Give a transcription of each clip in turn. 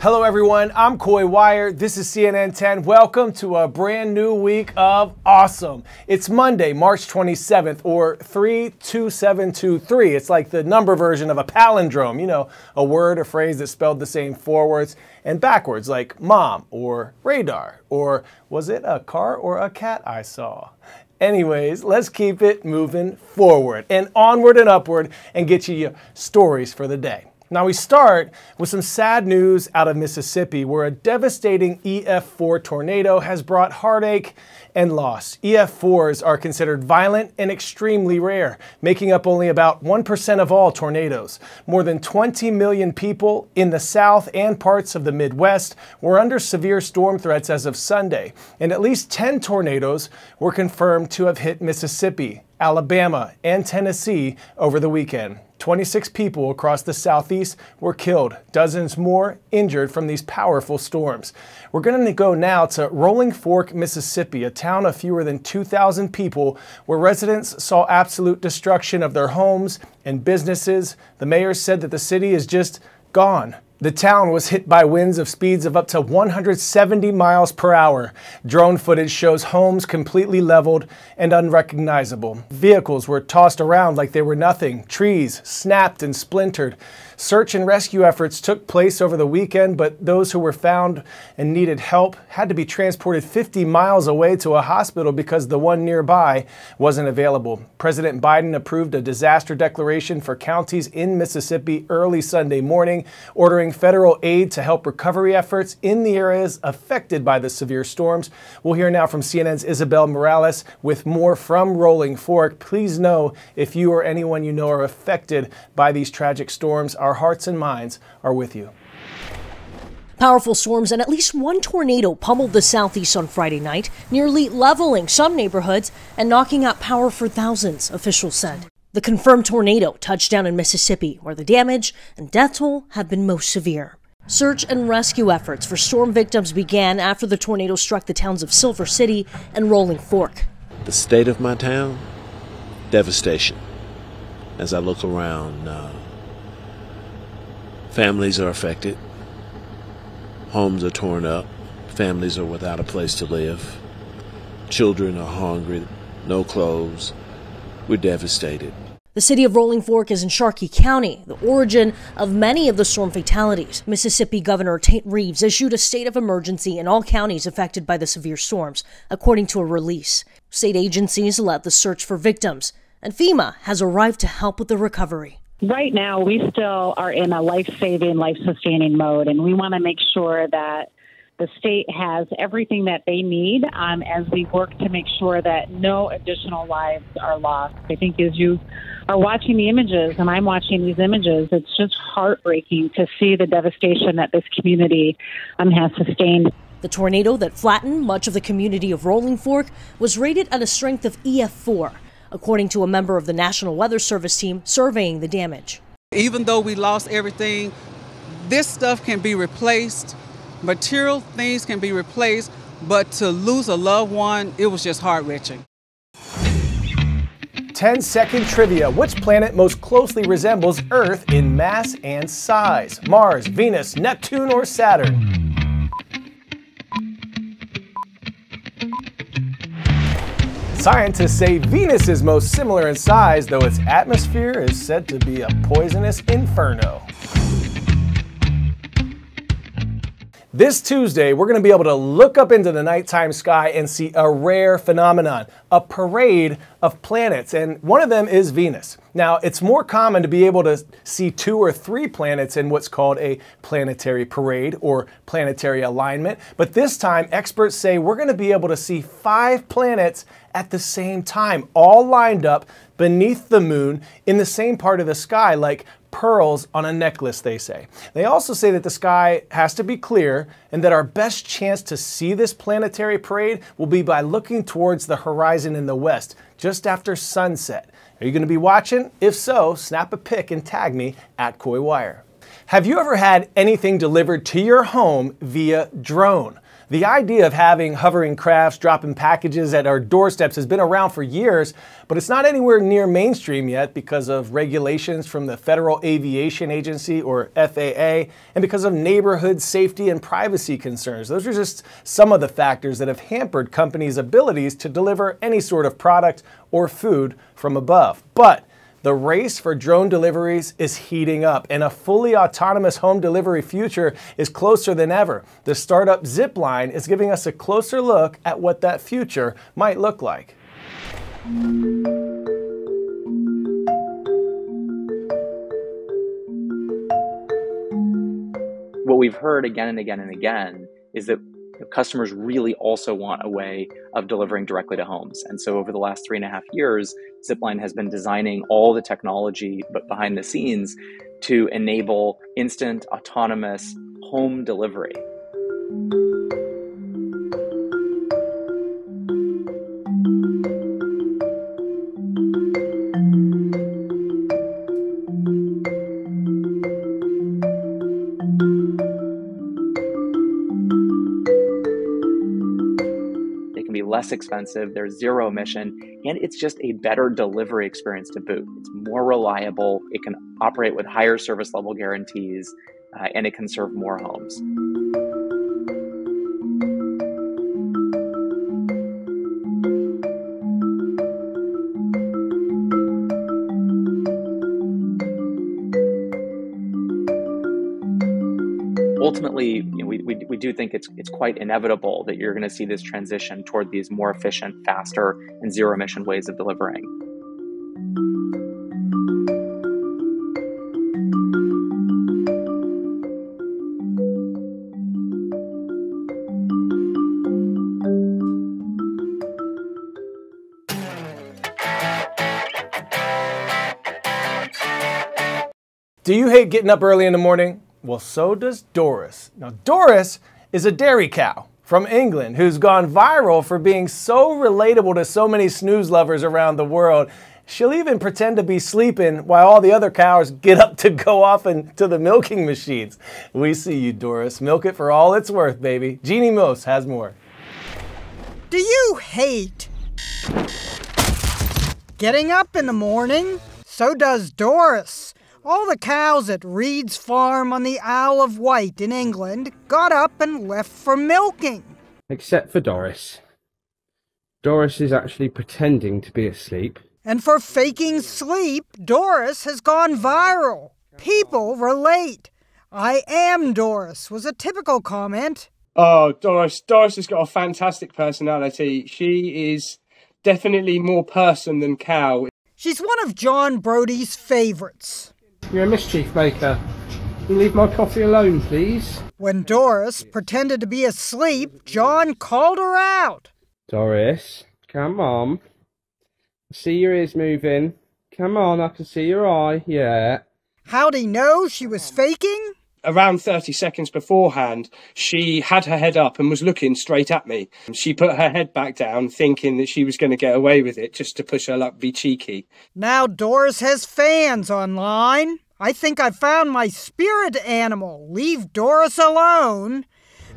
Hello everyone, I'm Coy Wire, this is CNN 10. Welcome to a brand new week of awesome. It's Monday, March 27th, or 32723. It's like the number version of a palindrome, you know, a word or phrase that's spelled the same forwards and backwards, like mom, or radar, or was it a car or a cat I saw? Anyways, let's keep it moving forward and onward and upward and get you your stories for the day. Now we start with some sad news out of Mississippi, where a devastating EF4 tornado has brought heartache and loss. EF4s are considered violent and extremely rare, making up only about 1% of all tornadoes. More than 20 million people in the South and parts of the Midwest were under severe storm threats as of Sunday, and at least 10 tornadoes were confirmed to have hit Mississippi, Alabama, and Tennessee over the weekend. 26 people across the Southeast were killed, dozens more injured from these powerful storms. We're going to go now to Rolling Fork, Mississippi, a town of fewer than 2,000 people where residents saw absolute destruction of their homes and businesses. The mayor said that the city is just gone. The town was hit by winds of speeds of up to 170 miles per hour. Drone footage shows homes completely leveled and unrecognizable. Vehicles were tossed around like they were nothing. Trees snapped and splintered. Search and rescue efforts took place over the weekend, but those who were found and needed help had to be transported 50 miles away to a hospital because the one nearby wasn't available. President Biden approved a disaster declaration for counties in Mississippi early Sunday morning, ordering federal aid to help recovery efforts in the areas affected by the severe storms. We'll hear now from CNN's Isabel Morales with more from Rolling Fork. Please know if you or anyone you know are affected by these tragic storms, our hearts and minds are with you. Powerful storms and at least one tornado pummeled the Southeast on Friday night, nearly leveling some neighborhoods and knocking out power for thousands, officials said. The confirmed tornado touched down in Mississippi, where the damage and death toll have been most severe. Search and rescue efforts for storm victims began after the tornado struck the towns of Silver City and Rolling Fork. The state of my town, devastation. As I look around, families are affected, homes are torn up, families are without a place to live, children are hungry, no clothes. We're devastated. The city of Rolling Fork is in Sharkey County, the origin of many of the storm fatalities. Mississippi Governor Tate Reeves issued a state of emergency in all counties affected by the severe storms, according to a release. State agencies led the search for victims, and FEMA has arrived to help with the recovery. Right now, we still are in a life-saving, life-sustaining mode, and we want to make sure that the state has everything that they need as we work to make sure that no additional lives are lost. I think as you are watching the images, and I'm watching these images, it's just heartbreaking to see the devastation that this community has sustained. The tornado that flattened much of the community of Rolling Fork was rated at a strength of EF4, according to a member of the National Weather Service team surveying the damage. Even though we lost everything, this stuff can be replaced. Material things can be replaced, but to lose a loved one, it was just heart-wrenching. 10-second trivia. Which planet most closely resembles Earth in mass and size? Mars, Venus, Neptune, or Saturn? Scientists say Venus is most similar in size, though its atmosphere is said to be a poisonous inferno. This Tuesday, we're going to be able to look up into the nighttime sky and see a rare phenomenon, a parade of planets, and one of them is Venus. Now, it's more common to be able to see 2 or 3 planets in what's called a planetary parade or planetary alignment, but this time, experts say we're going to be able to see 5 planets at the same time, all lined up beneath the moon in the same part of the sky, like pearls on a necklace, they say. They also say that the sky has to be clear and that our best chance to see this planetary parade will be by looking towards the horizon in the west, just after sunset. Are you going to be watching? If so, snap a pic and tag me at CoyWire. Have you ever had anything delivered to your home via drone? The idea of having hovering crafts dropping packages at our doorsteps has been around for years, but it's not anywhere near mainstream yet because of regulations from the Federal Aviation Agency, or FAA, and because of neighborhood safety and privacy concerns. Those are just some of the factors that have hampered companies' abilities to deliver any sort of product or food from above. But the race for drone deliveries is heating up, and a fully autonomous home delivery future is closer than ever. The startup Zipline is giving us a closer look at what that future might look like. What we've heard again and again and again is that customers really also want a way of delivering directly to homes. And so over the last 3.5 years, Zipline has been designing all the technology, but behind the scenes, to enable instant, autonomous home delivery. Less expensive, there's zero emission, and it's just a better delivery experience to boot. It's more reliable, it can operate with higher service level guarantees, and it can serve more homes. Ultimately, we do think it's quite inevitable that you're going to see this transition toward these more efficient, faster, and zero-emission ways of delivering. Do you hate getting up early in the morning? Well, so does Doris. Now, Doris is a dairy cow from England who's gone viral for being so relatable to so many snooze lovers around the world. She'll even pretend to be sleeping while all the other cows get up to go off into the milking machines. We see you, Doris. Milk it for all it's worth, baby. Jeanne Moos has more. Do you hate getting up in the morning? So does Doris. All the cows at Reed's farm on the Isle of Wight in England got up and left for milking. Except for Doris. Doris is actually pretending to be asleep. And for faking sleep, Doris has gone viral. People relate. "I am Doris" was a typical comment. Oh, Doris. Doris has got a fantastic personality. She is definitely more person than cow. She's one of John Brodie's favourites. "You're a mischief maker. You leave my coffee alone, please." When Doris pretended to be asleep, John called her out. "Doris, come on. I see your ears moving. Come on, I can see your eye, yeah." How'd he know she was faking? Around 30 seconds beforehand, she had her head up and was looking straight at me. She put her head back down, thinking that she was going to get away with it just to push her luck, be cheeky. Now Doris has fans online. "I think I found my spirit animal. Leave Doris alone."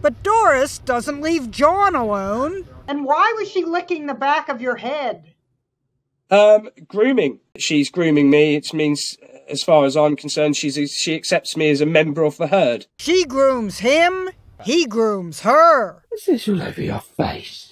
But Doris doesn't leave John alone. "And why was she licking the back of your head?" Grooming. She's grooming me. It means, as far as I'm concerned, she accepts me as a member of the herd. She grooms him, he grooms her. "What's this all over your face?"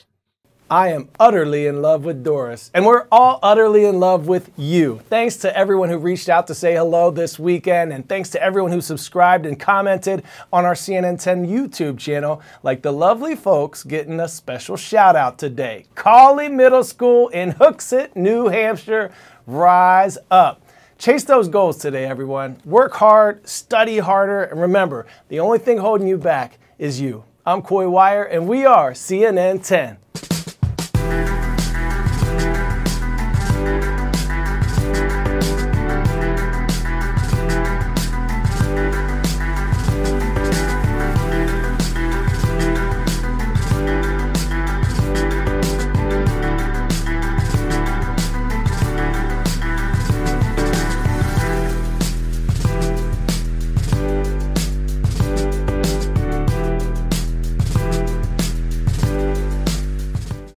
I am utterly in love with Doris, and we're all utterly in love with you. Thanks to everyone who reached out to say hello this weekend, and thanks to everyone who subscribed and commented on our CNN 10 YouTube channel, like the lovely folks getting a special shout out today. Cauley Middle School in Hooksett, New Hampshire, rise up. Chase those goals today, everyone. Work hard, study harder, and remember, the only thing holding you back is you. I'm Coy Wire, and we are CNN 10.